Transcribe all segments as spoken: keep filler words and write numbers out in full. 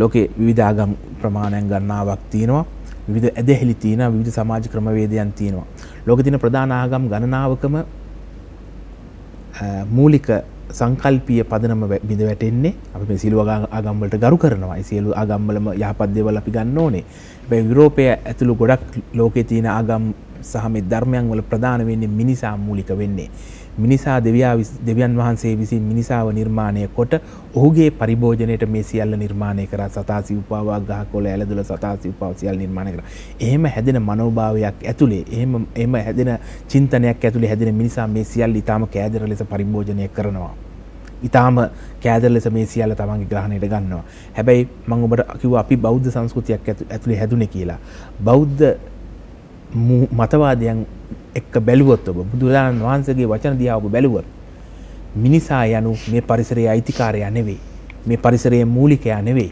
ලෝකේ විවිධ ආගම් ප්‍රමාණයන් ගණනාවක් තියෙනවා, විවිධ ඇදහිලි තියෙනවා, විවිධ සමාජ ක්‍රමවේදයන් තියෙනවා. ලෝකේ තියෙන ප්‍රධාන ආගම් ගණනාවකම මූලික සංකල්පීය පදනම බිඳ වැටෙන්නේ. අපි මේ සියලු ආගම් වලට ගරු කරනවා. ඒ සියලු ආගම් වලම යහපත් දේවල් අපි ගන්න ඕනේ. හැබැයි යුරෝපයේ ඇතුළු ගොඩක් ලෝකේ තියෙන ආගම් සහ මේ ධර්මයන් වල ප්‍රධාන වෙන්නේ මිනිසා මූලික වෙන්නේ. මිනිසා දෙවියා දෙවියන් වහන්සේ විසින් මිනිසාව නිර්මාණය කොට ඔහුගේ පරිභෝජනයට මේ සියල්ල නිර්මාණය කරා. සතා සිව්පාවක් ගහකොළ ඇලදොල සතා සිව්පාව සියල්ල නිර්මාණය කරා. එහෙම හැදෙන මනෝභාවයක් ඇතුලේ එහෙම එහෙම හැදෙන චින්තනයක් ඇතුලේ හැදෙන මිනිසා මේ සියල්ල ඊටාම කෑදර ලෙස පරිභෝජනය කරනවා. ඊටාම කෑදර ලෙස මේ සියල්ල තමන්ගේ ග්‍රහණයට ගන්නවා. හැබැයි මම ඔබට කිව්වා අපි බෞද්ධ සංස්කෘතියක් ඇතුලේ හැදුනේ කියලා. බෞද්ධ මතවාදයන් එක්ක බැලුවොත් ඔබ බුදුරජාණන් වහන්සේගේ වචන දිහා ඔබ බැලුවොත් මිනිසා යනු මේ පරිසරයේ අයිතිකාරයා නෙවෙයි, මේ පරිසරයේ මූලිකයා නෙවෙයි.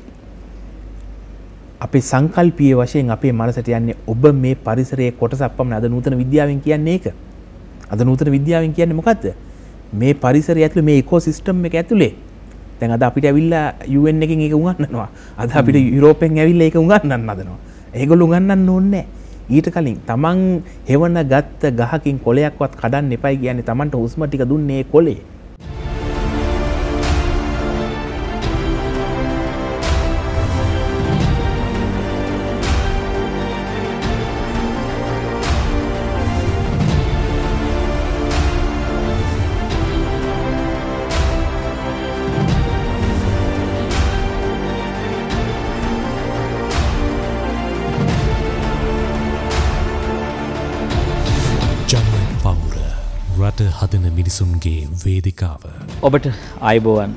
අපේ සංකල්පීය වශයෙන් අපේ මනසට යන්නේ ඔබ මේ පරිසරයේ කොටසක් පමණ. අද නූතන විද්‍යාවෙන් කියන්නේ ඒක. අද නූතන විද්‍යාවෙන් කියන්නේ මොකද්ද? මේ පරිසරය ඇතුළේ මේ ඉකෝසිස්ටම් එක ඇතුළේ දැන් අද අපිට ඇවිල්ලා යූ එන් එකෙන් ඒක උගන්වනවා. අද අපිට යුරෝපෙන් ඇවිල්ලා ඒක උගන්වන්න හදනවා. ඒගොල්ලෝ උගන්වන්න ඕනේ නැහැ. ඊට කලින් තමන් හෙවන ගත්ත ගහකින් කොළයක්වත් කඩන්න එපයි කියන්නේ තමන්ට හුස්ම ටික දුන්නේ කොළේ. මිනිසුන්ගේ වේදිකාව. ඔබට ආයුබෝවන්.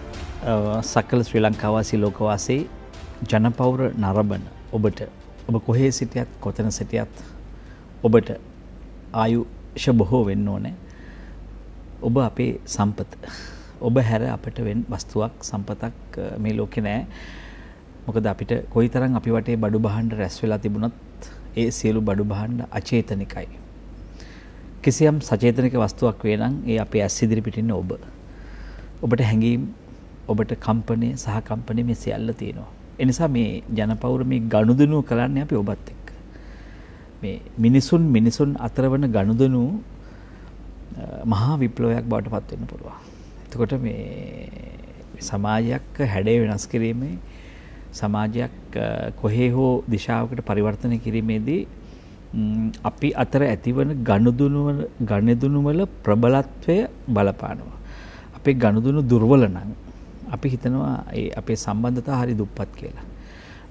සකල ශ්‍රී ලංකාවාසී ලෝකවාසී ජනපෞර නරඹන ඔබට, ඔබ කොහේ සිටියත් කොතන සිටියත් ඔබට ආයුෂ බොහෝ වෙන්න ඕනේ. ඔබ අපේ සම්පත. ඔබ හැර අපට වෙන වස්තුවක් සම්පතක් මේ ලෝකේ නැහැ. මොකද අපිට කොයිතරම් අපි වටේ බඩු බහන්න රැස් වෙලා තිබුණත් ඒ සියලු බඩු බහන්න අචේතනිකයි. කිසියම් සචේතනික වස්තුවක් වේ නම් ඒ අපේ ඇස් ඉදිරිපිට ඉන්න ඔබ. ඔබට හැඟීම්, ඔබට කම්පණය, සහකම්පණය මේ සියල්ල තියෙනවා. ඒ නිසා මේ ජනපෞර මේ ගනුදෙනු කරන්නේ අපි ඔබත් එක්ක. මේ මිනිසුන් මිනිසුන් අතරවන ගනුදෙනු මහා විප්ලවයක් බවට පත් වෙන්න පුළුවන්. එතකොට මේ සමාජයක් හැඩය වෙනස් කිරීමේ, සමාජයක් කොහේ හෝ දිශාවකට පරිවර්තනය කිරීමේදී අපි අතර ඇතිවන ගනුදෙනු ගනුදෙනු වල ප්‍රබලත්වය බලපානවා. අපේ ගනුදෙනු දුර්වල නම් අපි හිතනවා ඒ අපේ සම්බන්ධතා හරි දුප්පත් කියලා.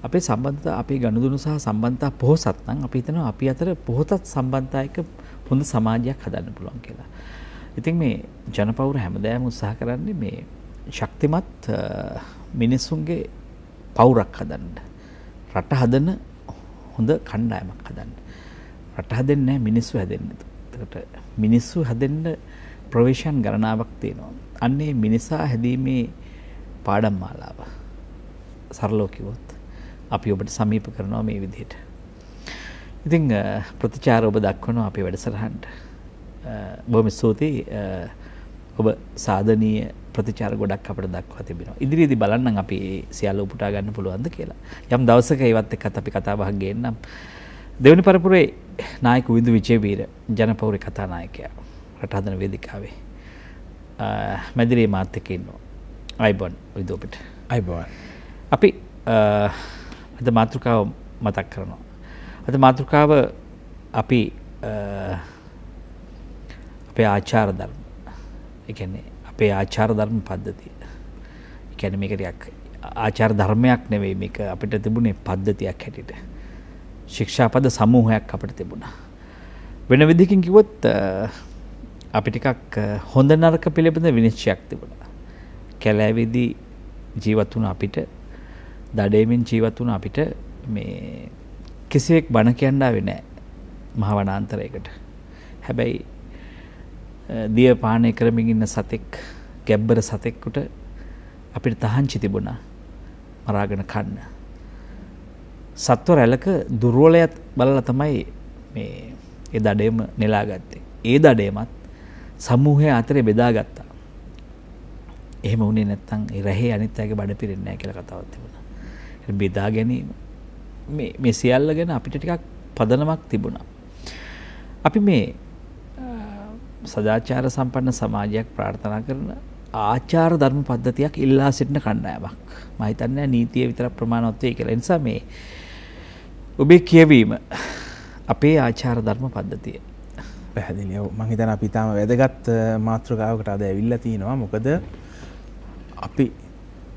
අපේ සම්බන්ධතා, අපේ ගනුදෙනු සහ සම්බන්ධතා පොහසත් නම් අපි හිතනවා අපි අතර පොහතත් සම්බන්ධතා එක්ක හොඳ සමාජයක් හදන්න පුළුවන් කියලා. ඉතින් මේ ජනපෞර හැමදාම උත්සාහ කරන්නේ මේ ශක්තිමත් මිනිසුන්ගේ පවුරක් හදන්න. රට හදන හොඳ කණ්ඩායමක් හදන්න. රට හැදෙන්නේ මිනිස්සු හැදෙන්නේ. එතකොට මිනිස්සු හැදෙන්න ප්‍රොවිෂන් ගණනාවක් තියෙනවා. අන්නේ මිනිසා හැදීමේ පාඩම් මාලාව සරලව කිව්වොත් අපි ඔබට සමීප කරනවා මේ විදිහට. ඉතින් ප්‍රතිචාර ඔබ දක්වනවා අපේ වැඩසටහනට. බොහොම ස්තුතියි. ඔබ සාධනීය ප්‍රතිචාර ගොඩක් අපිට දක්වා තිබෙනවා. ඉදිරියේදී බලන්න අපි සියල්ල උපුටා ගන්න පුළුවන්ද කියලා. යම් දවසක ඒවත් එක්කත් අපි කතා බහ ගේන්නම්. දෙවනි පරපුරේ නායක විදු විජේවීර ජනපෞර කතානායකයා රට හදන වේදිකාවේ මැදිරියේ මාත් එක්ක ඉන්නවා. අයිබෝන් විදු අපිට. අයිබෝන්. අපි අද මාතෘකාව මතක් කරනවා. අද මාතෘකාව අපි අපේ ආචාර ධර්ම. ඒ කියන්නේ අපේ ආචාර ධර්ම පද්ධතිය. ඒ කියන්නේ මේක ටිකක් ආචාර ධර්මයක් නෙවෙයි, මේක අපිට තිබුණේ පද්ධතියක් හැටියට. ශික්ෂාපද සමූහයක් අපිට තිබුණා. වෙන විදිහකින් කිව්වොත් අපි ටිකක් හොඳ නරක පිළිබඳ විනිශ්චයක් තිබුණා. කැලෑවේදී ජීවත් වුණ අපිට, දඩේමින් ජීවත් වුණ අපිට මේ කිසියෙක් බණ කියන්න ආවේ නැහැ මහ වනාන්තරයකට. හැබැයි දිය පානය කරමින් ඉන්න සතෙක්, ගැබ්බර සතෙක්ට අපිට තහංචි තිබුණා මරාගෙන කන්න. සත්ව රැළක දුර්වලයත් බලලා තමයි මේ ඒ දඩේම නෙලාගත්තේ. ඒ දඩේමත් සමූහය අතරේ බෙදාගත්තා. එහෙම වුණේ නැත්නම් ඒ රැහේ අනිත් අයගේ බඩ පිරෙන්නේ නැහැ කියලා කතාවක් තිබුණා. බෙදා ගැනීම මේ මේ සියල්ල ගැන අපිට ටිකක් පදනමක් තිබුණා. අපි මේ සදාචාර සම්පන්න සමාජයක් ප්‍රාර්ථනා කරන ආචාර ධර්ම පද්ධතියක් ඉල්ලා සිටින කණ්ඩායමක්. මම හිතන්නේ නීතිය විතරක් ප්‍රමාණවත් වෙයි කියලා. ඒ නිසා මේ ඔබේ කියවීම අපේ ආචාර ධර්ම පද්ධතිය පැහැදිලිව මම හිතන අපි තාම වැදගත් මාතෘකාවකට අද ඇවිල්ලා තිනවා. මොකද අපි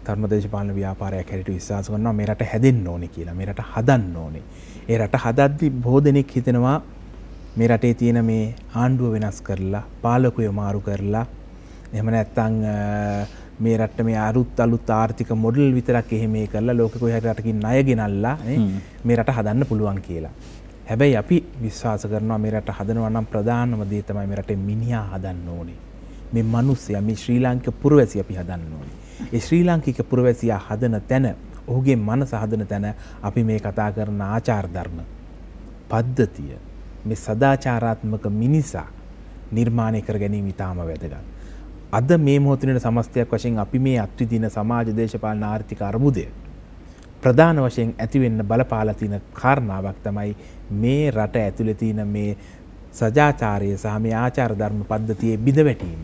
තරුණ දේශපාලන ව්‍යාපාරයක් හැටියට විශ්වාස කරනවා මේ රට හැදෙන්න ඕනේ කියලා. මේ රට හදන්න ඕනේ. ඒ රට හදද්දි බොහෝ දෙනෙක් හිතනවා මේ රටේ තියෙන මේ ආණ්ඩුව වෙනස් කරලා, පාලකයෝ මාරු කරලා, එහෙම නැත්නම් මේ රටට මේ අරුත් අලුත් ආර්ථික මොඩල් විතරක් එහෙම ඒ කරලා ලෝකෙ කොයි හරි රටකින් ණය ගෙනල්ලා මේ රට හදන්න පුළුවන් කියලා. හැබැයි අපි විශ්වාස කරනවා මේ රට හදනවා නම් ප්‍රධානම දේ තමයි මේ රටේ මිනිහා හදන්න ඕනේ. මේ මිනිස්සු මේ ශ්‍රී ලාංකික පුරවැසිය අපි හදන්න ඕනේ. ඒ ශ්‍රී ලාංකික පුරවැසියා හදන තැන, ඔහුගේ මනස හදන තැන අපි මේ කතා කරන ආචාර ධර්ම පද්ධතිය, මේ සදාචාරාත්මක මිනිසා නිර්මාණය කර ගැනීම ඉතාම වැදගත්. අද මේ මොහොතේ සමස්තයක් වශයෙන් අපි මේ අත්විඳින සමාජ දේශපාලන ආර්ථික අර්බුදය ප්‍රධාන වශයෙන් ඇති වෙන්න බලපාලා තියෙන කාරණාවක් තමයි මේ රට ඇතුලේ තියෙන මේ සදාචාරය සහ මේ ආචාර ධර්ම පද්ධතියේ බිඳවැටීම.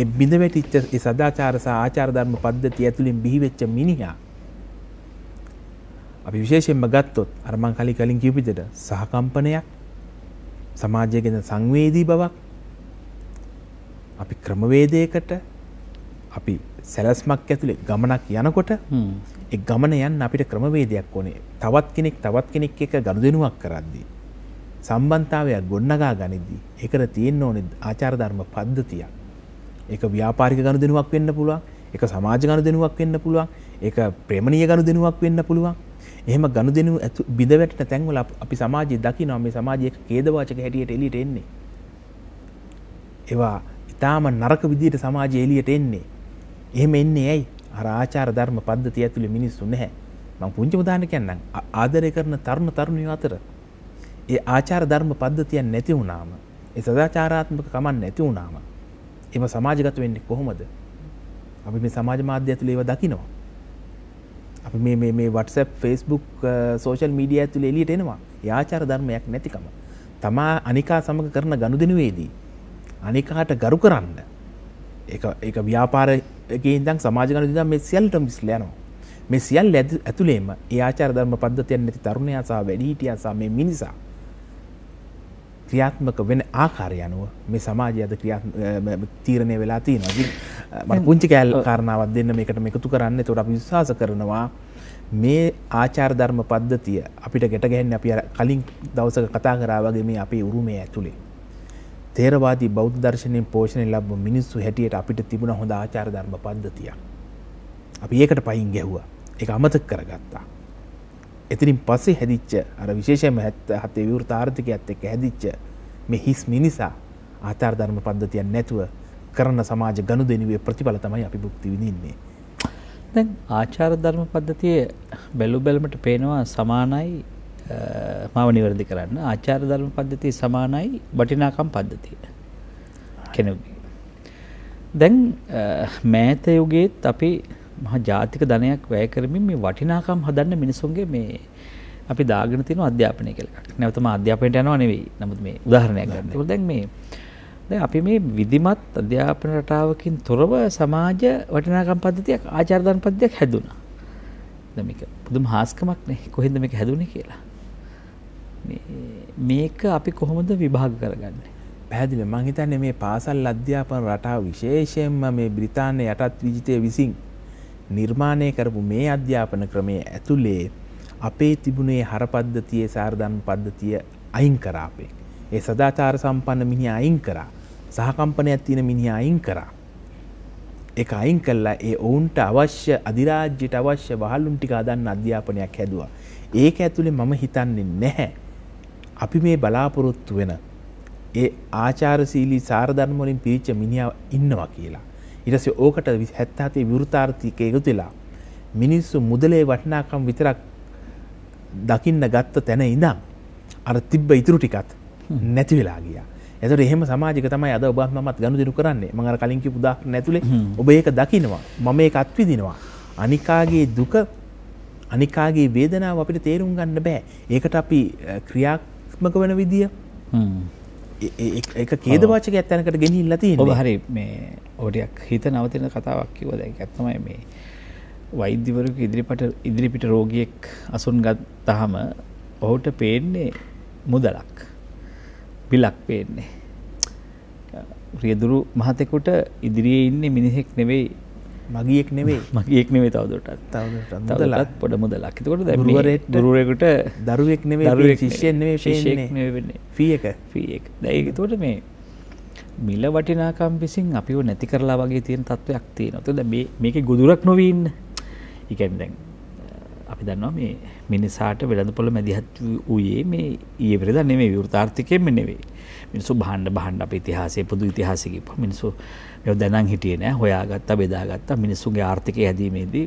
ඒ බිඳවැටිච්ච සදාචාර සහ ආචාර ධර්ම පද්ධතිය ඇතුලින් බිහිවෙච්ච මිනිහා අපි විශේෂයෙන්ම ගත්තොත් අර මං කලින් කලින් කියපු විදිහට සහකම්පනයක්, සමාජයේ ගැන සංවේදී බවක්, අපි ක්‍රමවේදයකට, අපි සැලැස්මක් ඇතුලේ ගමනක් යනකොට ඒ ගමන යන්න අපිට ක්‍රමවේදයක් ඕනේ. තවත් කෙනෙක් තවත් කෙනෙක් එක්ක ගනුදෙනුවක් කරද්දී, සම්බන්ධතාවයක් ගොඩනගා ගනිද්දී ඒකට තියෙන්න ඕනේ ආචාර ධර්ම පද්ධතියක්. ඒක ව්‍යාපාරික ගනුදෙනුවක් වෙන්න පුළුවන්, ඒක සමාජ ගනුදෙනුවක් වෙන්න පුළුවන්, ඒක ප්‍රේමණීය ගනුදෙනුවක් වෙන්න පුළුවන්. එහෙම ගනුදෙනු බිඳවැටෙන තැන්වල අපි සමාජයේ දකිනවා මේ සමාජයේ ඛේදවාචක හැටියට එළියට එන්නේ. ඒවා ඊටාම නරක විදියට සමාජයේ එළියට එන්නේ. එහෙම එන්නේ ඇයි? අර ආචාර ධර්ම පද්ධතිය ඇතුලේ මිනිස්සු නැහැ. මම පුංචි උදාහරණයක් කියන්නම්. ආදරය කරන තරුණ තරුණියෝ අතර ඒ ආචාර ධර්ම පද්ධතිය නැති වුණාම, ඒ සදාචාරාත්මක කමක් නැති වුණාම එම සමාජගත වෙන්නේ කොහොමද? අපි මේ සමාජ මාධ්‍ය ඇතුලේ ඒවා දකිනවා. අපි මේ මේ මේ WhatsApp, Facebook, social media ඇතුලේ එළියට එනවා. ඒ ආචාර ධර්මයක් නැතිකම. තමා අනිකා සමග කරන ගනුදෙනුවේදී අනිකාට ගරු කරන්න. ඒක ඒක ව්‍යාපාරකේ ඉඳන් සමාජ ගනුදෙනුවෙන් මේ සියල්ලටම විශ්ල යනවා. මේ සියල්ල ඇතුලේම ඒ ආචාර ධර්ම පද්ධතියක් නැති තරුණයා සහ වැඩිහිටියා සහ මේ මිනිසා ක්‍රියාත්මක වෙන ආකාරය අනුව මේ සමාජය අද තීරණය වෙලා තියෙනවා. මම පුංචි කෑල් කාරණාවක් දෙන්න මේකට මේකතු කරන්න. ඒකට අපි විශ්වාස කරනවා මේ ආචාර ධර්ම පද්ධතිය අපිට ගැට ගැහෙන්නේ අපි කලින් දවසක කතා කරා වගේ මේ අපේ උරුමය ඇතුලේ තේරවාදී බෞද්ධ දර්ශනයෙන් පෝෂණය ලැබු මිනිස්සු හැටියට අපිට තිබුණ හොඳ ආචාර ධර්ම පද්ධතියක්. අපි ඒකට පයින් ගැහුවා. ඒක අමතක කරගත්තා. එතනින් පස්සේ හැදිච්ච අර විශේෂයෙන්ම හතේ විවෘත ආර්ථිකයත් එක්ක හැදිච්ච මේ හිස් මිනිසා ආචාර ධර්ම පද්ධතියක් නැතුව කරන සමාජ ගනුදෙනුවේ ප්‍රතිඵල තමයි අපි භුක්ති විඳින්නේ. දැන් ආචාර ධර්ම පද්ධතියේ බැලු බැලමට පේනවා සමානයි, මාව නිවැරදි කරන්න, ආචාර ධර්ම පද්ධතිය සමානයි වටිනාකම් පද්ධතිය කෙනෙකුගේ. දැන් මෑත යුගයේත් අපි මහා ජාතික ධනයක් වැය කරමින් මේ වටිනාකම් හදන්න මිනිසුන්ගේ මේ අපි දාගෙන තියෙන අධ්‍යාපනය කියලා. නැවත මම අධ්‍යාපනයට යනවා නෙවෙයි. නමුත් මේ උදාහරණයක් ගන්න. ඒක දැන් මේ දැන් අපි මේ විධිමත් අධ්‍යාපන රටාවකින් තොරව සමාජ වටිනාකම් පද්ධතියක්, ආචාර ධර්ම පද්ධතියක් හැදුණා. දැන් මේක පුදුම හාස්කමක් නේ. කොහෙන්ද මේක හැදුනේ කියලා. මේ මේක අපි කොහොමද විභාග කරගන්නේ? පැහැදිලි. මම හිතන්නේ මේ පාසල් අධ්‍යාපන රටාව විශේෂයෙන්ම මේ බ්‍රිතාන්‍ය යටත් විජිතය විසින් නිර්මාණය කරපු මේ අධ්‍යාපන ක්‍රමය ඇතුලේ අපේ තිබුණේ හර පද්ධතියේ සාරධර්ම පද්ධතිය අයින් කරා. අපේ ඒ සදාචාර සම්පන්න මිනිහා අයින් කරා. සහකම්පනයක් තියෙන මිනිහා අයින් කරා. ඒක අයින් කළා. ඒ ඔවුන්ට අවශ්‍ය, අධිරාජ්‍යයට අවශ්‍ය වහලුන් ටික හදන්න අධ්‍යාපනයක් හැදුවා. ඒක ඇතුලේ මම හිතන්නේ නැහැ අපි මේ බලාපොරොත්තු වෙන ඒ ආචාරශීලී සාරධර්ම වලින් පිරිච්ච මිනිහා ඉන්නවා කියලා. ඊට පස්සේ ඕකට හැත්තහතේ විරුතාර්ථික එකතු වෙලා මිනිස්සු මුදලේ වටිනාකම් විතරක් දකින්න ගත්ත තැන ඉඳන් අර තිබ්බ ඉතුරු ටිකත් නැති වෙලා ගියා. ඒතර එහෙම සමාජික තමයි අද ඔබ මමත් ගනුදෙනු කරන්නේ. මම අර කලින් කියපු දාක් නැතුලේ ඔබ ඒක දකිනවා. මම ඒක අත්විඳිනවා. අනිකාගේ දුක අනිකාගේ වේදනාව අපිට තේරුම් ගන්න බෑ. ඒකට අපි ක්‍රියාත්මක වෙන විදිය ඒක ඛේදවාචකයක් ඇත්තනකට ගෙනිහිල්ලා තියෙනවා. ඔබ හරි මේ ඔබට හිත නවතින කතාවක් කිව්වා. දැන් ඒක තමයි මේ වෛද්‍යවරයෙකු ඉදිරිපිට ඉදිරිපිට රෝගියෙක් අසුන් ගත්තාම ඔහුට පේන්නේ මුදලක්. බිලක් පේන්නේ. රියදුරු මහතෙකුට ඉදිරියේ ඉන්නේ මිනිහෙක් නෙවෙයි. මගියෙක් නෙවෙයි මගියෙක් නෙවෙයි තවදුරටත් තවදුරටත් මුදලක් පොඩ මුදලක්. එතකොට දැන් ගුරුවරයෙක් ගුරුවරයෙකුට දරුවෙක් නෙවෙයි ශිෂ්‍යයෙක් නෙවෙයි ශිෂ්‍යෙක් නෙවෙයි ෆී එක ෆී එක. දැන් එතකොට මේ මිල වටිනාකම් විසින් අපිව නැති කරලා වගේ තියෙන තත්වයක් තියෙනවා. එතකොට දැන් මේ මේකේ ගොදුරක් නොවී ඉන්න. ඒ කියන්නේ දැන් අපි දන්නවා මේ මිනිසාට වෙළඳපොළ මැදිහත් වූයේ මේ ඊයේ වෙරදා නෙමෙයි වෘතාර්ථිකයෙන්ම නෙවෙයි. මිනිස්සු භාණ්ඩ භාණ්ඩ අපේ ඉතිහාසයේ පොදු ඉතිහාසයේ කිව්ව මිනිස්සු මේ දැනන් හිටියේ නෑ. හොයාගත්තා බෙදාගත්තා මිනිස්සුගේ ආර්ථිකය හැදීමේදී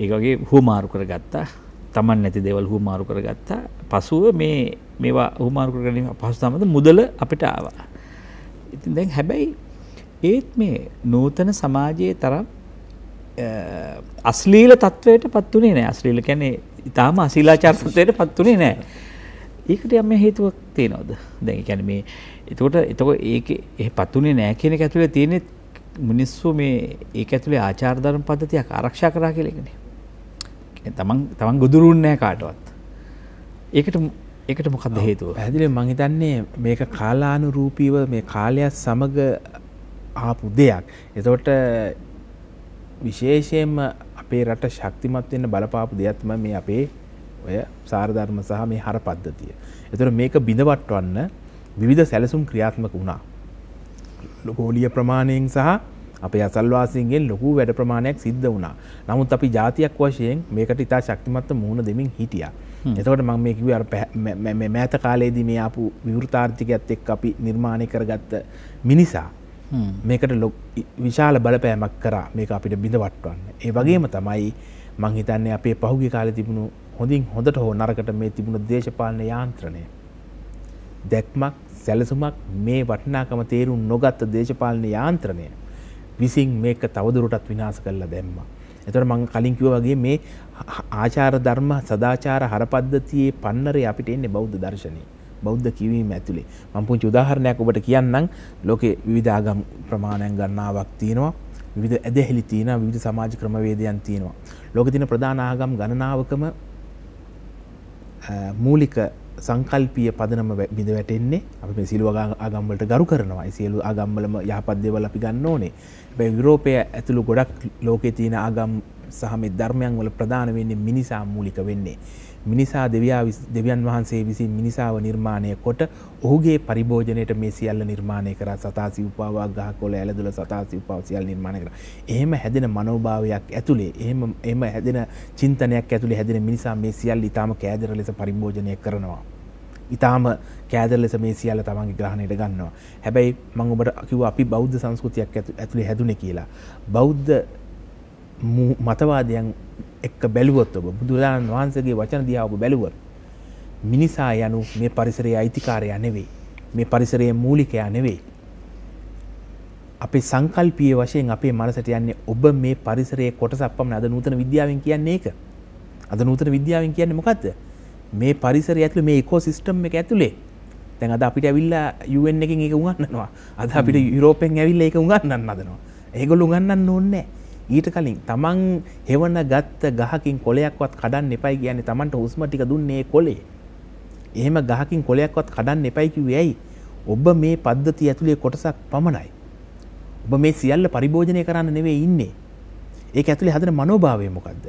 ඒක වගේ හුමාරු කරගත්තා. Taman නැති දේවල් හුමාරු කරගත්තා. පසුව මේ මේවා හුමාරු කරගැනීම පසු තමයි මුදල අපිට ආවා. ඉතින් දැන් හැබැයි ඒත් මේ නූතන සමාජයේ තරම් අශ්ලීල තත්වයට පත් උනේ නෑ. අශ්ලීල කියන්නේ ඊටාම අශීලාචාර තත්වයට පත් උනේ නෑ. ඒකට යම් හේතුවක් තියෙනවද? දැන් ඒ කියන්නේ මේ එතකොට එතකොට ඒකේ එහෙ පතුනේ නැහැ කියන එක ඇතුලේ තියෙන්නේ මිනිස්සු මේ ඒක ඇතුලේ ආචාර ධර්ම පද්ධතියක් ආරක්ෂා කරා කියලා එකනේ. තමන් තමන් ගොදුරුන්නේ නැහැ කාටවත්. ඒකට ඒකට මොකක්ද හේතුව? පැහැදිලිව මම හිතන්නේ මේක කාලානුරූපීව මේ කාලයත් සමග ආපු දෙයක්. එතකොට විශේෂයෙන්ම අපේ රට ශක්තිමත් වෙන්න බලපාපු දෙයක් තමයි මේ අපේ ඔය සාරධර්ම සහ මේ හර පද්ධතිය. ඒතර මේක බිඳවට්ටවන්න විවිධ සැලසුම් ක්‍රියාත්මක වුණා. ලෝකෝලිය ප්‍රමාණයෙන් සහ අපේ අසල්වාසීන්ගෙන් ලොකු වැඩ ප්‍රමාණයක් සිද්ධ වුණා. නමුත් අපි ජාතියක් වශයෙන් මේකට ඉතා ශක්තිමත්ව මුහුණ දෙමින් හිටියා. එතකොට මම මේ කිව්වේ අර මෑත කාලයේදී මේ ආපු විවෘතාර්ථිකයත් එක්ක අපි නිර්මාණය කරගත්ත මිනිසා මේකට විශාල බලපෑමක් කරා මේක අපිට බිඳවට්ටවන්න. ඒ වගේම තමයි මම හිතන්නේ අපේ පහුගිය කාලේ තිබුණු හොඳින් හොඳට හෝ නරකට මේ තිබුණු දේශපාලන යාන්ත්‍රණය දැක්මක් සැලසුමක් මේ වටිනාකම තේරුම් නොගත් දේශපාලන යාන්ත්‍රණය විසින් මේක තවදුරටත් විනාශ කරලා දැම්මා. ඒතර මම කලින් කිව්වා වගේ මේ ආචාර ධර්ම සදාචාර හරපද්ධතියේ පන්නරේ අපිට එන්නේ බෞද්ධ දර්ශනේ. බෞද්ධ කියවීම ඇතුලේ මම පුංචි උදාහරණයක් ඔබට කියන්නම්. ලෝකේ විවිධ ආගම් ප්‍රමාණයන් ගණනාවක් තියෙනවා. විවිධ ඇදහිලි තියෙනවා. විවිධ සමාජ ක්‍රමවේදයන් තියෙනවා. ලෝකේ තියෙන ප්‍රධාන ආගම් ගණනාවකම මූලික සංකල්පීය පදනම බිඳ වැටෙන්නේ අපි මේ සියලු ආගම් වලට ගරු කරනවා. ඒ සියලු ආගම් වලම යහපත් දේවල් අපි ගන්න ඕනේ. හැබැයි යුරෝපයේ ඇතුළු ගොඩක් ලෝකේ තියෙන ආගම් සහ මේ ධර්මයන් වල ප්‍රධාන වෙන්නේ මිනිසා මූලික වෙන්නේ. මිනිසා දෙවියා දෙවියන් වහන්සේ විසින් මිනිසාව නිර්මාණය කොට ඔහුගේ පරිභෝජනයට මේ සියල්ල නිර්මාණය කරා. සතාසි උපාවා ගහකොළ ඇලදොල සතාසි උපාව සියල්ල නිර්මාණය කරා. එහෙම හැදෙන මනෝභාවයක් ඇතුලේ එහෙම එහෙම හැදෙන චින්තනයක් ඇතුලේ හැදෙන මිනිසා මේ සියල්ල ඊටාම කෑදර ලෙස පරිභෝජනය කරනවා. ඊටාම කෑදර ලෙස මේ සියල්ල තමන්ගේ ග්‍රහණයට ගන්නවා. හැබැයි මම ඔබට කිව්වා අපි බෞද්ධ සංස්කෘතියක් ඇතුලේ හැදුනේ කියලා. බෞද්ධ මතවාදයන් එක්ක බැලුවොත් ඔබ බුදුරජාණන් වහන්සේගේ වචන දිහා ඔබ බැලුවොත් මිනිසා යනු මේ පරිසරයේ අයිතිකාරයා නෙවෙයි. මේ පරිසරයේ මූලිකයා නෙවෙයි. අපේ සංකල්පීය වශයෙන් අපේ මනසට යන්නේ ඔබ මේ පරිසරයේ කොටසක් පමණ. අද නූතන විද්‍යාවෙන් කියන්නේ ඒක. අද නූතන විද්‍යාවෙන් කියන්නේ මොකද්ද? මේ පරිසරය ඇතුළේ මේ ඉකෝසිස්ටම් එක ඇතුළේ දැන් අද අපිට ඇවිල්ලා යූ එන් එකෙන් ඒක උගන්වනවා. අද අපිට යුරෝපෙන් ඇවිල්ලා ඒක උගන්වන්න හදනවා. ඒගොල්ලෝ උගන්වන්න ඕනේ නැහැ. ඊට කලින් තමන් හෙවන ගත්ත ගහකින් කොලයක්වත් කඩන්න එපයි කියන්නේ තමන්ට හුස්ම ටික දුන්නේ කොලේ. එහෙම ගහකින් කොලයක්වත් කඩන්න එපයි කිව්වේ ඇයි? ඔබ මේ පද්ධතිය ඇතුලේ කොටසක් පමණයි. ඔබ මේ සියල්ල පරිභෝජනය කරන්න නෙවෙයි ඉන්නේ. ඒක ඇතුලේ හදන මනෝභාවය මොකද්ද?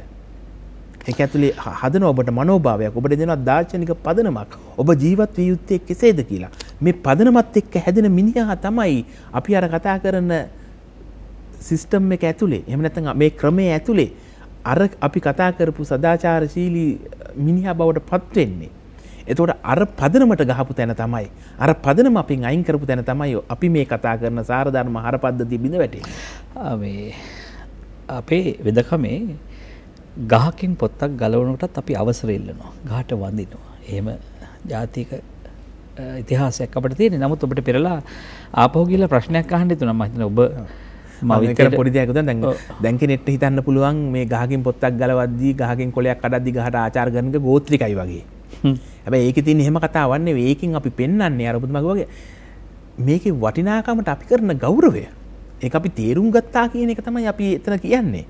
ඒක ඇතුලේ හදන ඔබට මනෝභාවයක් ඔබට දෙනවා දාර්ශනික පදනමක්. ඔබ ජීවත් විය යුත්තේ කෙසේද කියලා. මේ පදනමත් එක්ක හැදෙන මිනිහා තමයි අපි අර කතා කරන සිස්ටම් එක ඇතුලේ එහෙම නැත්නම් මේ ක්‍රමයේ ඇතුලේ අර අපි කතා කරපු සදාචාරශීලී මිනිහා බවට පත් වෙන්නේ. එතකොට අර පදනමට ගහපු තැන තමයි අර පදනම අපෙන් අයින් කරපු තැන තමයි අපි මේ කතා කරන සාරධර්ම හර පද්ධතිය බිඳ වැටෙන්නේ. මේ අපේ වෙදකමේ ගහකින් පොත්තක් ගලවන කොටත් අපි අවසර ඉල්ලනවා. ගහට වඳිනවා. එහෙම ජාතික ඉතිහාසයක් අපිට තියෙනවා. නමුත් ඔබට පෙරලා ආපහු ගිහලා ප්‍රශ්නයක් අහන්න තුන මම හිතන ඔබ මම පොඩි දෙයක් උදන් දැන් දැන් කෙනෙක්ට හිතන්න පුළුවන් මේ ගහකින් පොත්තක් ගලවද්දී ගහකින් කොලයක් කඩද්දී ගහට ආචාර ගන්නක ගෝත්‍රිකයි වගේ. හැබැයි ඒකේ තියෙන එහෙම කතාවක් නෙවෙයි. ඒකෙන් අපි පෙන්වන්නේ අර ඔබතුමා වගේ මේකේ වටිනාකමට අපි කරන ගෞරවය. ඒක අපි තේරුම් ගත්තා කියන එක තමයි අපි එතන කියන්නේ.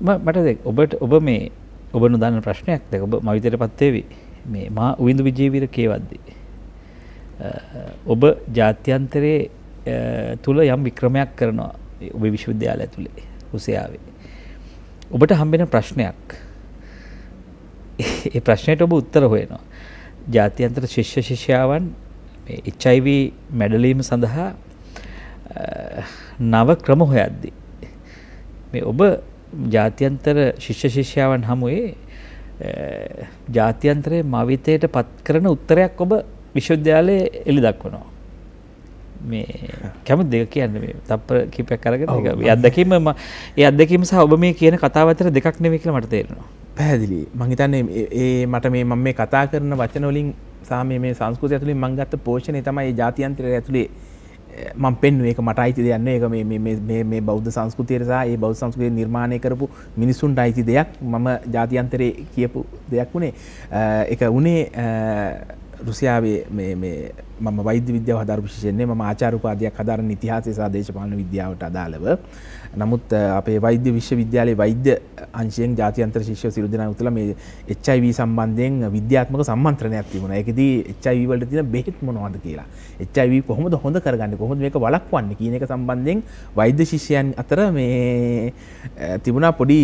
මට ඔබට ඔබ මේ ඔබ නොදන්න ප්‍රශ්නයක් දැන් ඔබ මා විදියට පත් වේවි මේ මා උවිඳු විජේවීර කේවද්දී ඔබ ජාත්‍යන්තරයේ තුල යම් වික්‍රමයක් කරනවා ඔබේ විශ්වවිද්‍යාලය ඇතුලේ උසයාවේ ඔබට හම්බෙන ප්‍රශ්නයක් ඒ ප්‍රශ්නයට ඔබ උත්තර හොයනවා ජාත්‍යන්තර ශිෂ්‍ය ශිෂ්‍යාවන් මේ එච් අයි වී මැඩලීම සඳහා නව ක්‍රම හොයද්දී මේ ඔබ ජාත්‍යන්තර ශිෂ්‍ය ශිෂ්‍යාවන් හමුවේ ජාත්‍යන්තරයේ මවිතයට පත් කරන උත්තරයක් ඔබ විශ්වවිද්‍යාලයේ එළි දක්වනවා. මේ කැමති දෙක කියන්නේ මේ තප්පර කීපයක් අරගෙන ඒක මේ අත්දැකීම ඒ අත්දැකීම සහ ඔබ මේ කියන කතාව අතර දෙකක් නෙවෙයි කියලා මට තේරෙනවා. පැහැදිලි. මම හිතන්නේ ඒ මට මේ මම මේ කතා කරන වචන වලින් සහ මේ මේ සංස්කෘතිය ඇතුළේ මම ගත්ත පෝෂණය තමයි ජාත්‍යන්තරය ඇතුළේ මම පෙන්වුවේ. ඒක මට අයිති දෙයක් නෙවෙයි. ඒක මේ මේ මේ මේ බෞද්ධ සංස්කෘතියට සහ ඒ බෞද්ධ සංස්කෘතිය නිර්මාණය කරපු මිනිසුන්ට අයිති දෙයක්. මම ජාත්‍යන්තරේ කියපු දෙයක් උනේ ඒක උනේ රුසියාවේ මේ මේ මම වෛද්‍ය විද්‍යාව හදාරපු ශිෂ්‍යයෙන්නේ. මම ආචාර උපාධියක් හදාරන ඉතිහාසය සහ දේශපාලන විද්‍යාවට අදාළව. නමුත් අපේ වෛද්‍ය විශ්වවිද්‍යාලයේ වෛද්‍ය අංශයෙන් ජාත්‍යන්තර ශිෂ්‍ය සියලු දෙනා උතුලා මේ එච් අයි වී සම්බන්ධයෙන් විද්‍යාත්මක සම්මන්ත්‍රණයක් තිබුණා. ඒකෙදී එච් අයි වී වලට තියෙන බෙහෙත් මොනවද කියලා. එච් අයි වී කොහොමද හොඳ කරගන්නේ? කොහොමද මේක වළක්වන්නේ කියන එක සම්බන්ධයෙන් වෛද්‍ය ශිෂ්‍යයන් අතර මේ තිබුණා පොඩි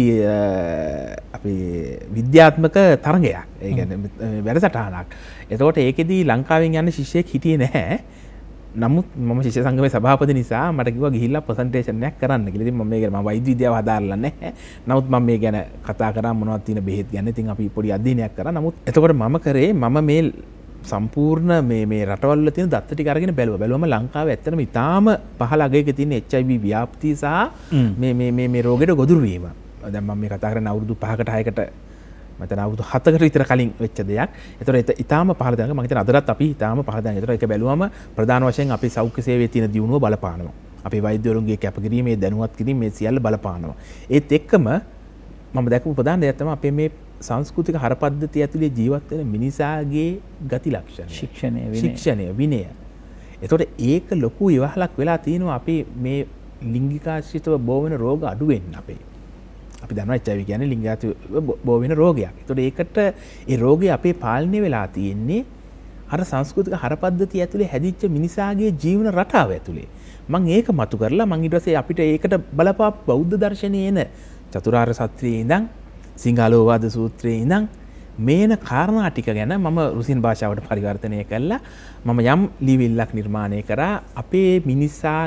අපේ විද්‍යාත්මක තරගයක්. ඒ කියන්නේ වැඩසටහනක්. එතකොට ඒකෙදී ලංකාවෙන් යන ශිෂ්‍යෙක් හිටියේ නැහැ. නමුත් මම ශිෂ්‍ය සංගමේ සභාපති නිසා මට කිව්වා ගිහිල්ලා ප්‍රසන්ටේෂන් එකක් කරන්න කියලා. ඉතින් මම මේ ගැන මම වෛද්‍ය විද්‍යාව හදාරලා නැහැ. නමුත් මම මේ ගැන කතා කරා මොනවද තියෙන බෙහෙත් ගැන. ඉතින් අපි පොඩි අධ්‍යයනයක් කරා. නමුත් එතකොට මම කරේ මම මේ සම්පූර්ණ මේ මේ රටවල් වල තියෙන දත්ත ටික අරගෙන බැලුවා. බැලුවම ලංකාවේ ඇත්තටම ඉතාලම පහළ අගයක තියෙන එච් අයි වී ව්‍යාප්තිය සහ මේ මේ මේ මේ රෝගයට ගොදුරු වීම. දැන් මම මේ කතා කරන්නේ අවුරුදු පහකට හයකට මතන අවුරුදු හතකට විතර කලින් වෙච්ච දෙයක්. ඒතකොට ඉතාලම පහළ දැනග මම හිතන අදටත් අපි ඉතාලම පහළ දැනග. ඒතකොට ඒක බැලුවම ප්‍රධාන වශයෙන් අපේ සෞඛ්‍ය සේවයේ තියෙන දියුණුව බලපානවා. අපේ වෛද්‍යවරුන්ගේ කැපකිරීමේ දැනුවත් කිරීම මේ සියල්ල බලපානවා. ඒත් එක්කම මම දැකපු ප්‍රධාන දෙයක් තමයි අපේ මේ සංස්කෘතික හරපද්ධතිය ඇතුලේ ජීවත් වෙන මිනිසාගේ ගති ලක්ෂණ. ශික්ෂණය විනය. ශික්ෂණය විනය. ඒතකොට ඒක ලොකු ඉවහලක් වෙලා තියෙනවා අපේ මේ ලිංගිකාශ්‍රිතව බෝ වෙන රෝග අඩු වෙන්න අපේ. අපි දන්නවා එච් අයි වී කියන්නේ ලිංගාතු බෝ වෙන රෝගයක්. ඒතකොට ඒකට ඒ රෝගය අපේ පාලනය වෙලා තියෙන්නේ අර සංස්කෘතික හරපද්ධතිය ඇතුලේ හැදිච්ච මිනිසාගේ ජීවන රටාව ඇතුලේ. මම ඒක මතු කරලා මම ඊට පස්සේ අපිට ඒකට බලපාපු බෞද්ධ දර්ශනයේ එන චතුරාර්ය සත්‍යයේ ඉඳන් සිංහලෝවාද සූත්‍රයේ ඉඳන් මේන කාරණා ටික ගැන මම රුසියන් භාෂාවට පරිවර්තනය කළා. මම යම් ලිවිල්ලක් නිර්මාණය කරා අපේ මිනිසා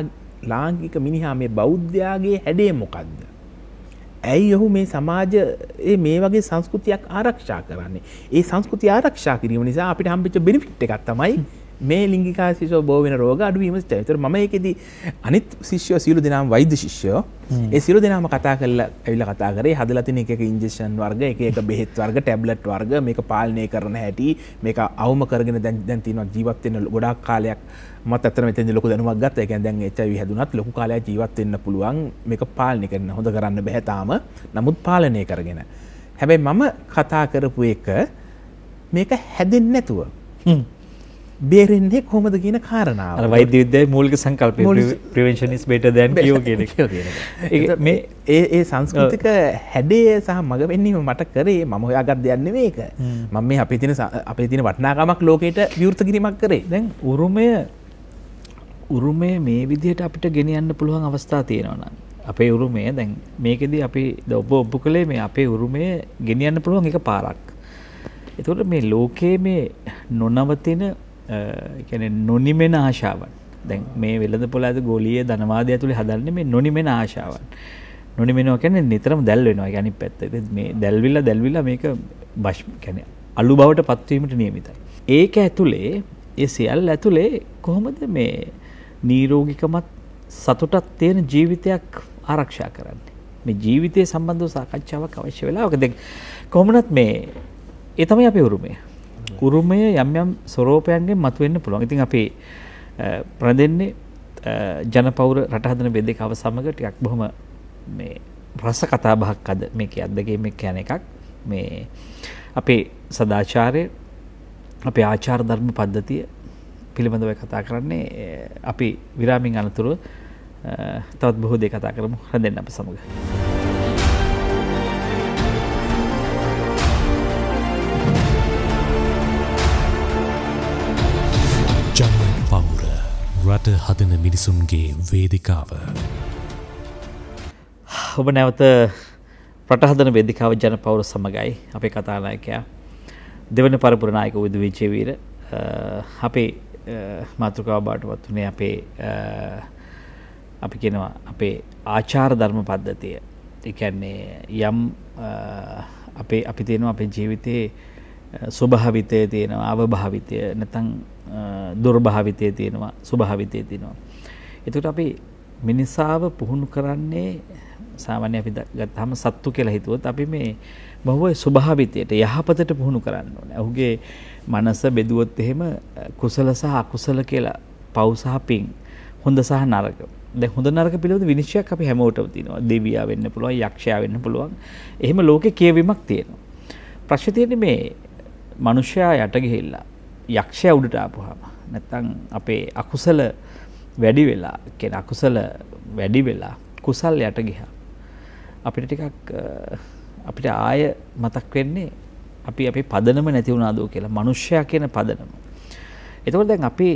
ලාංකික මිනිහා මේ බෞද්ධයාගේ හැඩය මොකද්ද? ඇයි ඔහු මේ සමාජයේ මේ වගේ සංස්කෘතියක් ආරක්ෂා කරන්නේ? ඒ සංස්කෘතිය ආරක්ෂා කිරීම නිසා අපිට හම්බෙච්ච බෙනිෆිට් එකක් තමයි මේ ලිංගිකාශ්‍රිතව බෝ වෙන රෝග අඩු වීම. ඒතර මම ඒකෙදි අනිත් ශිෂ්‍යෝ සියලු දෙනාම වෛද්‍ය ශිෂ්‍යෝ ඒ සියලු දෙනාම කතා කරලා ඇවිල්ලා කතා කරේ හදලා තියෙන එක එක ඉන්ජෙක්ෂන් වර්ග, එක එක බෙහෙත් වර්ග, ටැබ්ලට් වර්ග, මේක පාලනය කරන හැටි, මේක අවම කරගෙන දැන් දැන් තියෙනවා ජීවත් වෙන ගොඩාක් කාලයක්. මත් අතර මෙතෙන්දී ලොකු දැනුමක් ගත්තා. ඒ කියන්නේ දැන් එච් අයි වී හැදුනත් ලොකු කාලයක් ජීවත් වෙන්න පුළුවන්. මේක පාලනය කරන්න හොඳ කරන්න බෑ තාම. නමුත් පාලනය කරගෙන. හැබැයි මම කතා කරපු එක මේක හැදෙන්නේ නැතුව බේරෙන්නේ කොහොමද කියන කාරණාව. අර වෛද්‍ය විද්‍යාවේ මූලික සංකල්පය ප්‍රිවෙන්ෂන් ඉස් බෙටර් දැන් කියෝ කියන එක. මේ ඒ ඒ සංස්කෘතික හැඩය සහ මග වෙන්නේ මට කරේ මම හොයාගත් දෙයක් නෙමෙයි ඒක. මම මේ අපේ තියෙන අපේ තියෙන වටිනාකමක් ලෝකයට විවෘත කිරීමක් කරේ. දැන් උරුමය උරුමය මේ විදිහට අපිට ගෙනියන්න පුළුවන් අවස්ථා තියෙනවා නම් අපේ උරුමය දැන් මේකෙදී අපි ඔබ ඔබ කලේ මේ අපේ උරුමය ගෙනියන්න පුළුවන් එක පාරක්. ඒතකොට මේ ලෝකයේ මේ නොනවතින ඒ කියන්නේ නොනිමෙන ආශාවන් දැන් මේ වෙළඳපොළ ඇද ගෝලීය ධනවාදය ඇතුලේ හදන්නේ මේ නොනිමෙන ආශාවන්. නොනිමෙනවා කියන්නේ නිතරම දැල් වෙනවා. ඒ කියන්නේ අනිත් පැත්තට මේ දැල්විලා දැල්විලා මේක බෂ් කියන්නේ අලු බවට පත්වීමට නියමිතයි. ඒක ඇතුලේ ඒ සියල්ල ඇතුලේ කොහොමද මේ නීරෝගිකමත් සතුටක් තියෙන ජීවිතයක් ආරක්ෂා කරන්නේ? මේ ජීවිතය සම්බන්ධව සාකච්ඡාවක් අවශ්‍ය වෙලාවක දැන් කොහොමනත් මේ ඒ තමයි අපේ උරුමය. උරුමය යම් යම් ස්වරූපයන්ගෙන් මතුවෙන්න පුළුවන්. ඉතින් අපි ප්‍රඳෙන්නේ ජනපෞර රට හදන වේදිකාව සමග ටිකක් බොහොම මේ රස කතා බහක් අද මේකේ අද්දගීම් එක කියන එකක් මේ අපේ සදාචාරය අපේ ආචාර ධර්ම පද්ධතිය පිළිබඳව කතා කරන්නේ අපි විරාමින් අනතුරු තවත් බොහෝ දේ කතා කරමු හදන්න අප සමග රට හදන මිනිසුන්ගේ වේදිකාව. ඔබ නැවත රට හදන වේදිකාව ජනපෞර සමගයි අපේ කතානායකයා දෙවන පරපුර නායක උදු විජේවීර අපේ මාතෘකාව බාටපත් උනේ අපේ අපි කියනවා අපේ ආචාර ධර්ම පද්ධතිය. ඒ කියන්නේ යම් අපේ අපි තියෙනවා අපේ ජීවිතයේ ස්වභාවිතය තියෙනවා අවභාවිතය නැත්නම් දුර්භාවිතය තියෙනවා ස්වභාවිතය තියෙනවා. එතකොට අපි මිනිසාව පුහුණු කරන්නේ සාමාන්‍ය අපි ගත්තාම සත්තු කියලා හිතුවොත් අපි මේ බහුවේ ස්වභාවිතයට යහපතට පුහුණු කරන්න ඕනේ. ඔහුගේ මනස බෙදුවොත් එහෙම කුසල සහ අකුසල කියලා පව් සහ පින් හොඳ සහ නරක. දැන් හොඳ නරක පිළිබඳ විනිශ්චයක් අපි හැමෝටම තියෙනවා. දෙවියා වෙන්න පුළුවන්, යක්ෂයා වෙන්න පුළුවන්. එහෙම ලෝකේ කියවීමක් තියෙනවා. ප්‍රශ්නේ තියෙන්නේ මේ මනුෂ්‍යයා යට ගිහිල්ලා යක්ෂය උඩට ආපුවාම නැත්තම් අපේ අකුසල වැඩි වෙලා කියන අකුසල වැඩි වෙලා කුසල් යට ගියා අපිට ටිකක් අපිට ආය මතක් වෙන්නේ අපි අපේ පදනම නැති වුණාදෝ කියලා මිනිස්සයා කියන පදනම. එතකොට දැන් අපි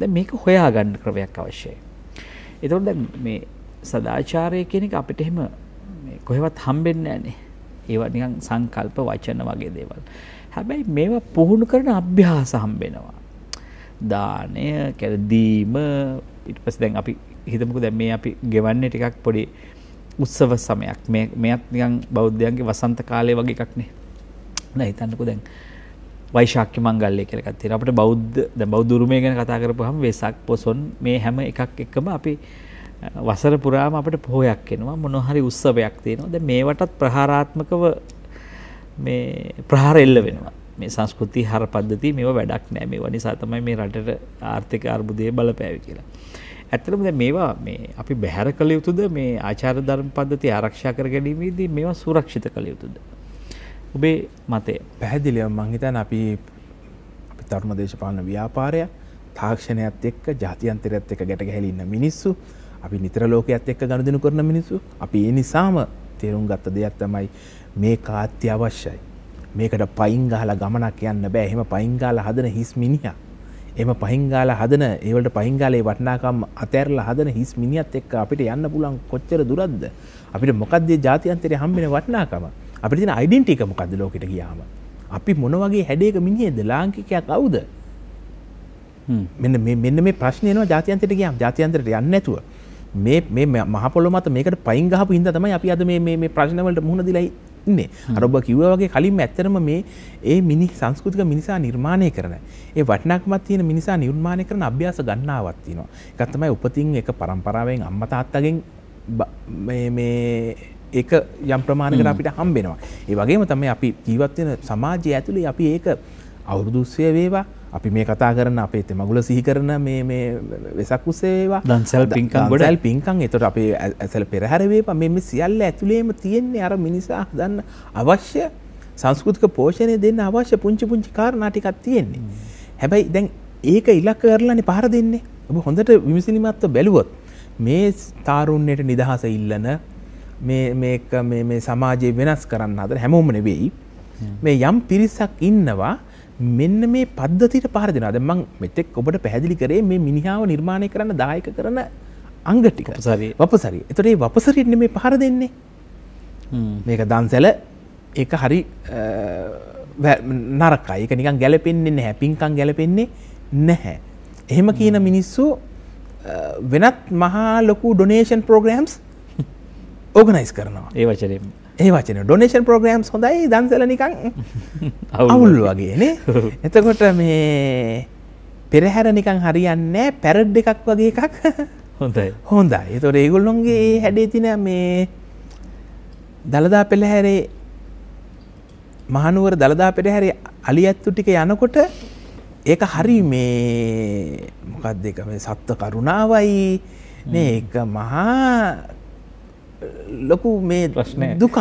දැන් මේක හොයාගන්න ක්‍රමයක් අවශ්‍යයි. එතකොට දැන් මේ සදාචාරය කියන එක අපිට එහෙම කොහෙවත් හම්බෙන්නේ නැහනේ. ඒවා නිකන් සංකල්ප වචන වගේ දේවල්. හැබැයි මේවා පුහුණු කරන අභ්‍යාස හම්බෙනවා. දානය කියලා දීම ඊට පස්සේ දැන් අපි හිතමුකෝ දැන් මේ අපි ගෙවන්නේ ටිකක් පොඩි උත්සව සමයක්. මේ මෙයත් නිකන් බෞද්ධයන්ගේ වසන්ත කාලය වගේ එකක් නේ. නෑ හිතන්නකෝ දැන් වෛශාඛ්‍ය මංගල්‍ය කියලා එකක් තියෙනවා. අපිට බෞද්ධ දැන් බෞද්ධ උරුමය ගැන කතා කරපුවාම වෙසක් පොසොන් මේ හැම එකක් එක්කම අපි වසර පුරාම අපිට පොහොයක් එනවා. මොනවා හරි උත්සවයක් තියෙනවා. දැන් මේවටත් ප්‍රහාරාත්මකව මේ ප්‍රහාර එල්ල වෙනවා. මේ සංස්කෘති හර පද්ධතිය මේව වැඩක් නෑ. මේවා නිසා තමයි මේ රටට ආර්ථික අර්බුදයේ බලපෑවි කියලා. ඇත්තටම දැන් මේවා මේ අපි බැහැර කළ යුතුද මේ ආචාර ධර්ම පද්ධතිය ආරක්ෂා කර ගැනීමේදී මේවා සුරක්ෂිත කළ යුතුද? ඔබේ මතය. පැහැදිලිව මම හිතන්නේ අපි අපි තරුණ දේශපාලන ව්‍යාපාරය තාක්ෂණයත් එක්ක ජාත්‍යන්තරයත් එක්ක ගැට ගැහිලා ඉන්න මිනිස්සු අපි නිතර ලෝකයේත් එක්ක ගනුදෙනු කරන මිනිස්සු අපි ඒ නිසාම තේරුම් ගත්ත දෙයක් තමයි මේ කාත්‍ය අවශ්‍යයි. මේකට පයින් ගහලා ගමනක් යන්න බෑ. එහෙම පයින් ගාලා හදන හිස් මිනිහා. එහෙම පයින් ගාලා හදන ඒ වලට පයින් ගාලේ වටනාකම් අතෑරලා හදන හිස් මිනිහත් එක්ක අපිට යන්න පුළුවන් කොච්චර දුරක්ද? අපිට මොකද්ද ජාත්‍යන්තරයේ හම්බෙන වටනාකම? අපිට තියෙන ඩෙන්ටිටි එක මොකද්ද ලෝකෙට ගියාම? අපි මොන වගේ හැඩයක මිනිහෙද? ලාංකිකයා කවුද? මෙන්න මේ මෙන්න මේ ප්‍රශ්නේ එනවා ජාත්‍යන්තරයට ගියාම. ජාත්‍යන්තරයට යන්නේ නැතුව මේ මේ මහ පොළොව මත මේකට පයින් ගහපු හින්දා තමයි අපි අද මේ මේ ප්‍රශ්න වලට මුහුණ දීලා ඉන්නේ. අර ඔබ කිව්වා වගේ කලින්ම ඇත්තටම මේ ඒ මිනි සංස්කෘතික මිනිසා නිර්මාණය කරන ඒ වටිනාකමක් තියෙන මිනිසා නිර්මාණය කරන අභ්‍යාස ගණනාවක් තියෙනවා. ඒක තමයි උපතින් එක પરම්පරාවෙන් අම්මා තාත්තගෙන් මේ මේ ඒක යම් ප්‍රමාණයකට අපිට හම්බෙනවා. ඒ වගේම තමයි අපි ජීවත් වෙන සමාජය ඇතුලේ අපි ඒක අවුරුදු උත්සවය වේවා අපි මේ කතා කරන අපේ තෙමගුල සිහි කරන මේ මේ වෙසක් උත්සවය වේවා දන්සල් පින්කම් ගොඩල් පින්කම් ඒතකොට අපේ ඇසල පෙරහැර වේවා මේ මේ සියල්ල ඇතුළේම තියෙන්නේ අර මිනිසා හදන්න අවශ්‍ය සංස්කෘතික පෝෂණය දෙන්න අවශ්‍ය පුංචි පුංචි කාරණා ටිකක් තියෙන්නේ. හැබැයි දැන් ඒක ඉලක්ක කරලානේ පහර දෙන්නේ. ඔබ හොඳට විමසිලිමත්ව බැලුවොත් මේ තාරුණ්‍යයට නිදහස ඉල්ලන මේ මේක මේ මේ සමාජය වෙනස් කරන්න හදන හැමෝම නෙවෙයි මේ යම් පිරිසක් ඉන්නවා මෙන්න මේ පද්ධතියට පහර දෙනවා. දැන් මම මෙතෙක් ඔබට පැහැදිලි කරේ මේ මිනිහාව නිර්මාණය කරන්න දායක කරන අංග ටික. වපසරිය. වපසරිය. ඒතකොට මේ වපසරියට නෙමෙයි පහර දෙන්නේ. මේක දන්සැල ඒක හරි නරකයි. ඒක නිකන් ගැලපෙන්නේ නැහැ. පින්කම් ගැලපෙන්නේ නැහැ. එහෙම කියන මිනිස්සු වෙනත් මහා ලොකු ඩොනේෂන් ප්‍රෝග්‍රෑම්ස් ඕගනයිස් කරනවා. ඒ වචනේම ඒ වචන ඩොනේෂන් ප්‍රෝග්‍රෑම්ස් හොඳයි දන්සල නිකන් අවුල් වගේ නේ. එතකොට මේ පෙරහැර නිකන් හරියන්නේ නැහැ පැරඩ් එකක් වගේ එකක් හොඳයි. හොඳයි. ඒතකොට ඒගොල්ලොන්ගේ මේ හැඩේ තියෙන මේ දලදා පෙරහැරේ මහනුවර දලදා පෙරහැරේ අලියැත්තු ටික යනකොට ඒක හරි මේ මොකක්ද ඒක මේ සත්ත්ව කරුණාවයි නේ ඒක මහා ලොකු මේ දුකක්.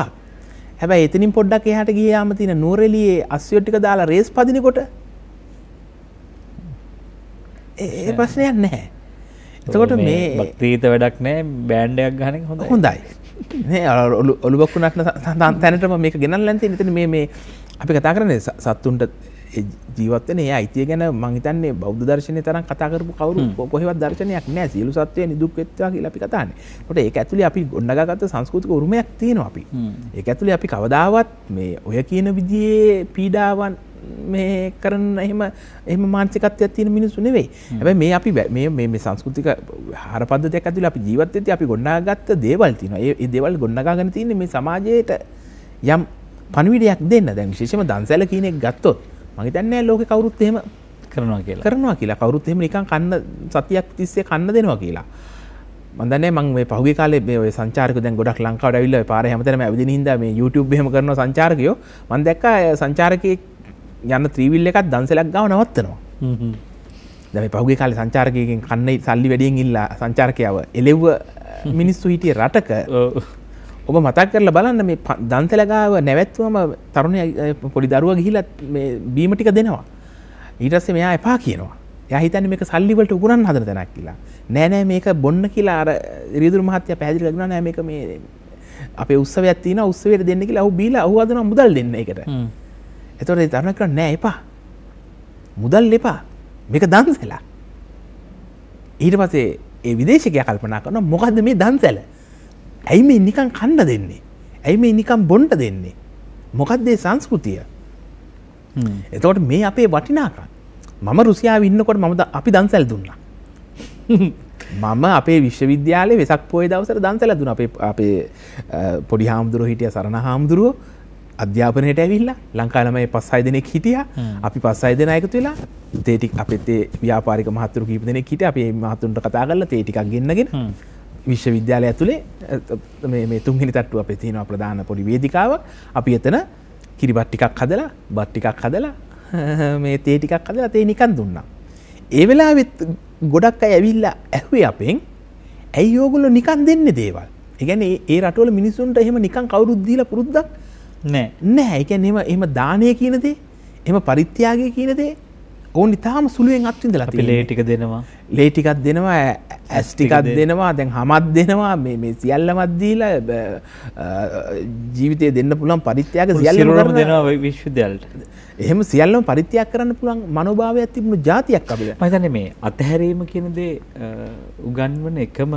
හැබැයි එතනින් පොඩ්ඩක් එහාට ගියාම තියෙන නූරෙලියේ අස්සිය ටික දාලා රේස් පදිනකොට ඒ ප්‍රශ්නයක් නැහැ. එතකොට මේ භක්තිත වැඩක් නැහැ බෑන්ඩ් එකක් ගන්න එක හොඳයි. හොඳයි. නේ ඔලුවක් උනක් තැනටම මේක ගෙනල්ලා තියෙන ඉතින් මේ මේ අපි කතා කරන්නේ සත්තුන්ට ජීවත් වෙන ඒ අයිතිය ගැන මං හිතන්නේ බෞද්ධ දර්ශනයේ තරම් කතා කරපු කවුරු කොහෙවත් දර්ශනයක් නැහැ. සියලු සත්ත්වයන් නිදුක් වෙත්වා කියලා අපි කතාන්නේ. ඒකට ඒක ඇතුලේ අපි ගොඩනගාගත්ත සංස්කෘතික උරුමයක් තියෙනවා අපි. ඒක ඇතුලේ අපි කවදාවත් මේ ඔය කියන විදිහේ පීඩාවන් මේ කරන එහෙම එහෙම මානසිකත්වයක් තියෙන මිනිස්සු නෙවෙයි. හැබැයි මේ අපි මේ මේ සංස්කෘතික ආහාර පද්ධතියක් ඇතුලේ අපි ජීවත් වෙද්දී අපි ගොඩනගාගත්ත දේවල් තියෙනවා. ඒ ඒ දේවල් ගොඩනගාගෙන තියෙන්නේ මේ සමාජයට යම් පණිවිඩයක් දෙන්න. දැන් විශේෂයෙන්ම දන්සැල කියන එක ගත්තොත් මගේ දන්නේ ලෝක කවුරුත් එහෙම කරනවා කියලා කරනවා කියලා කවුරුත් එහෙම නිකන් කන්න සතියක් තිස්සේ කන්න දෙනවා කියලා මම දන්නේ. මම මේ පහුගිය කාලේ මේ ඔය සංචාරකයෝ දැන් ගොඩක් ලංකාවට ඇවිල්ලා ඔය පාරේ හැමතැනම ඇවිදින හින්දා මේ YouTube එහෙම කරන සංචාරකයෝ මම දැක්කා සංචාරකයේ යන ත්‍රිවිල් එකක් දන්සලක් ගාව නවත්තනවා. හ්ම්. දැන් මේ පහුගිය කාලේ සංචාරකයකින් කන්නේ සල්ලි වැඩියෙන් ඉල්ලා සංචාරකයව එළෙව්ව මිනිස්සු හිටියේ රටක. ඔව්. ඔබ මතක් කරලා බලන්න මේ දන්තල ගාව නැවැත්වම තරුණයා පොඩි දරුවා ගිහිලා මේ බීම ටික දෙනවා. ඊට පස්සේ මෙයා එපා කියනවා. එයා හිතන්නේ මේක සල්ලි වලට උගුරන්න හදන තැනක් කියලා. නෑ නෑ මේක බොන්න කියලා අර රියදුරු මහත්තයා පැහැදිලි කරගුණා. නෑ මේක මේ අපේ උත්සවයක් තියෙනවා උත්සවයට දෙන්න කියලා. ඔහු බීලා ඔහු හදනවා මුදල් දෙන්න ඒකට. හ්ම්. එතකොට ඒ තරුණයා කියනවා නෑ එපා. මුදල් එපා. මේක දන්සල. ඊට පස්සේ ඒ විදේශිකයා කල්පනා කරනවා මොකද්ද මේ දන්සල? ඇයි මේ නිකන් කන්න දෙන්නේ? ඇයි මේ නිකන් බොන්න දෙන්නේ? මොකක්ද මේ සංස්කෘතිය? හ්ම්. එතකොට මේ අපේ වටිනාකම්. මම රුසියාවේ ඉන්නකොට මම අපි දන්සැල් දුන්නා. මම අපේ විශ්වවිද්‍යාලයේ වෙසක් පොයේ දවසට දන්සැල් දුන්නා. අපේ අපේ පොඩි හාමුදුරුවෝ හිටියා සරණ හාමුදුරුවෝ අධ්‍යාපනයේට ඇවිල්ලා ලංකාවේ ළමයි පහ හය දෙනෙක් හිටියා. අපි පහ හය දෙනා එකතු වෙලා තේ ටික අපේ තේ ව්‍යාපාරික මහතුරු කීප දෙනෙක් හිටියා. අපි මේ මහතුන්ට කතා කරලා තේ ටිකක් ගෙන්නගෙන හ්ම් විශ්වවිද්‍යාලය ඇතුලේ මේ තුන්වෙනි තට්ටුව අපේ තියෙනවා ප්‍රධාන පොඩි වේදිකාවක්. අපි එතන කිරිබත් ටිකක් හදලා බත් ටිකක් හදලා මේ තේ ටිකක් හදලා තේ නිකන් දුන්නා. ඒ වෙලාවෙත් ගොඩක් අය ඇවිල්ලා ඇහුවේ අපෙන් ඇයි ඕගොල්ලෝ නිකන් දෙන්නේ දේවල්? ඒ කියන්නේ ඒ රටවල මිනිසුන්ට එහෙම නිකන් කවුරුත් දීලා පුරුද්දක් නෑ. නෑ. ඒ කියන්නේ එහෙම එහෙම දානය කියන දේ, එහෙම පරිත්‍යාගය කියන දේ ඕනි තාම සුළුවෙන් අත්විඳලා තියෙනවා. අපි ලේ ටික දෙනවා. ලේ ටිකක් දෙනවා, ඇස් ටිකක් දෙනවා, දැන් හමක් දෙනවා. මේ මේ සියල්ලමත් දීලා ජීවිතේ දෙන්න පුළුවන් පරිත්‍යාග සියල්ලම කරනවා විශ්වවිද්‍යාලයට. එහෙම සියල්ලම පරිත්‍යාග කරන්න පුළුවන් මනෝභාවයක් තිබුණු જાතියක් අපි. මම හිතන්නේ මේ අතහැරීම කියන දේ උගන්වන එකම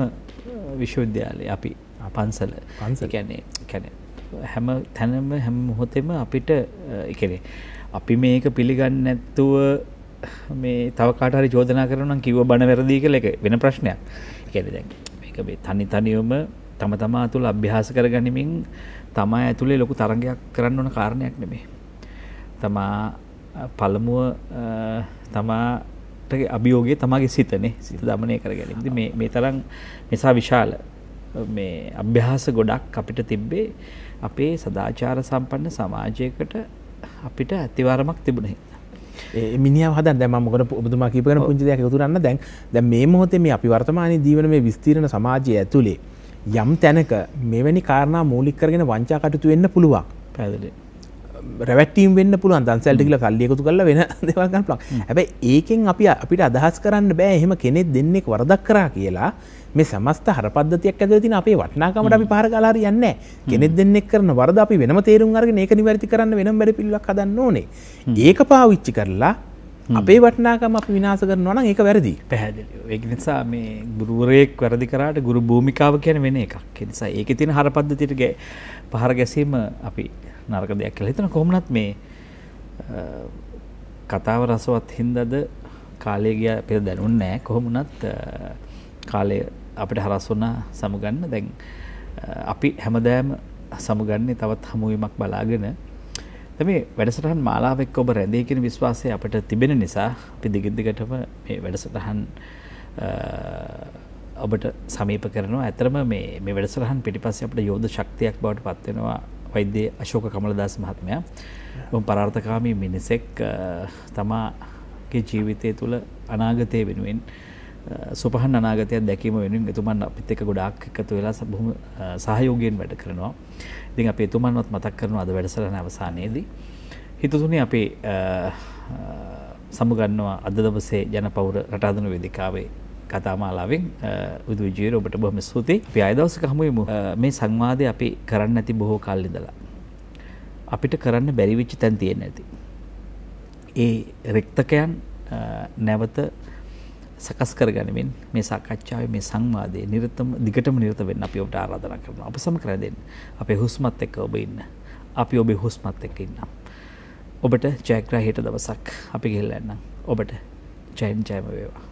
විශ්වවිද්‍යාලය අපි පන්සල. පන්සල කියන්නේ කියන්නේ හැම තැනම හැම මොහොතෙම අපිට ඒ කියන්නේ අපි මේක පිළිගන්නේ නැත්තුව මේ තව කාට හරි චෝදනා කරනවා නම් කිව්ව බණ වැරදි කියලා එක වෙන ප්‍රශ්නයක්. ඒ කියන්නේ දැන් මේක මේ තනි තනියම තම තමා තුළ අභ්‍යාස කරගනිමින් තමා ඇතුලේ ලොකු තරංගයක් කරන්න ඕන කාරණයක් නෙමෙයි. තමා පළමුව තමාට අභියෝගයේ තමාගේ සිතනේ සිත දමනය කරගැනීම. ඉතින් මේ මේ තරම් මෙසා විශාල මේ අභ්‍යාස ගොඩක් අපිට තිබ්බේ අපේ සදාචාර සම්පන්න සමාජයකට අපිට ඇතිවරමක් තිබුණේ. මිනිියාව හද දැම මොකට පුබතුම කිපන පුංචි දෙයක් යුතුරන්න දැන් දැ මේ මොහොතේ මේ අපි වර්තමානයේ දීවන මේ විස්තීරණ සමාජය ඇතුළේ යම් තැනක මෙවැනි කාරණා මූලික කරගෙන වංචා කටයුතු වෙන්න පුළුවන්. පැහැදිලි. රැවැට්ටීම් වෙන්න පුළුවන්. දන්සැල්ට කියලා කල්ලි එකතු කරලා වෙන දේවල් ගන්න පුළුවන්. හැබැයි ඒකෙන් අපි අපිට අදහස් කරන්න බෑ එහෙම කෙනෙක් දෙන්නෙක් වරදක් කරා කියලා මේ සමස්ත හරපද්ධතියක් ඇතුළේ තියෙන අපේ වටිනාකමට අපි පාර ගාලා හරියන්නේ නැහැ. කෙනෙක් දෙන්නෙක් කරන වරද අපි වෙනම තේරුම් අරගෙන ඒක නිවැරදි කරන්න වෙනම වැඩ පිළිවෙලක් හදන්න ඕනේ. ඒක පාවිච්චි කරලා අපේ වටිනාකම අපි විනාශ කරනවා නම් ඒක වැරදි. පැහැදිලි. ඒක නිසා මේ ගුරුවරයෙක් වැරදි කරාට ගුරු භූමිකාව කියන්නේ වෙන එකක්. ඒ නිසා ඒකේ තියෙන හරපද්ධතියට පහර ගැසීම අපි නරක දෙයක් කියලා හිතන කොහොමනත් මේ කතාව රසවත් හින්දාද කාලය ගියා අපිට දැනුන්නේ නැහැ. කොහොමනත් කාලය අපිට හරස් වුණා සමුගන්න. දැන් අපි හැමදාම සමුගන්නේ තවත් හමුවීමක් බලාගෙන. දැන් මේ වැඩසටහන් මාලාව එක්ක ඔබ රැඳී කියන විශ්වාසය අපිට තිබෙන නිසා අපි දිගින් දිගටම මේ වැඩසටහන් ඔබට සමීප කරනවා. ඇත්තටම මේ මේ වැඩසටහන් පිටිපස්සේ අපිට යෝධ ශක්තියක් බවට පත් වෙනවා. වෛද්‍ය අශෝක කමලදාස මහත්මයා බොහොම පරාර්ථකාමී මිනිසෙක් තමා ගේ ජීවිතය තුළ අනාගතය වෙනුවෙන් සුපහන් අනාගතයක් දැකීම වෙනුවෙන් එතුමන් අපිත් එක්ක ගොඩාක් එකතු වෙලා බොහොම සහයෝගයෙන් වැඩ කරනවා. ඉතින් අපි එතුමන්වත් මතක් කරනවා අද වැඩසටහන අවසානයේදී. හිතතුනේ අපි සමුගන්නවා අද දවසේ ජනපෞර රටාදුන වේදිකාවේ කතාමාලාවෙන් උදු විජේර ඔබට බොහොම ස්තුතියි. අපි ආය දවසක හමු වෙමු. මේ සංවාදය අපි කරන්න නැති බොහෝ කල් ඉඳලා. අපිට කරන්න බැරි වෙච්ච තැන් තියෙන ඇති. ඒ රෙක්තකයන් නැවත සකස් කරගනිමින් මේ සාකච්ඡාවේ මේ සංවාදයේ නිරතම දිගටම නිරත වෙන්න අපි ඔබට ආරාධනා කරනවා. අප සමකර දෙන්න. අපේ හුස්මත් එක්ක ඔබ ඉන්න. අපි ඔබේ හුස්මත් එක්ක ඉන්න. ඔබට ජයග්‍රහීට දවසක් අපි ගෙල්ලා යන්න. ඔබට ජයෙන් ජයම වේවා.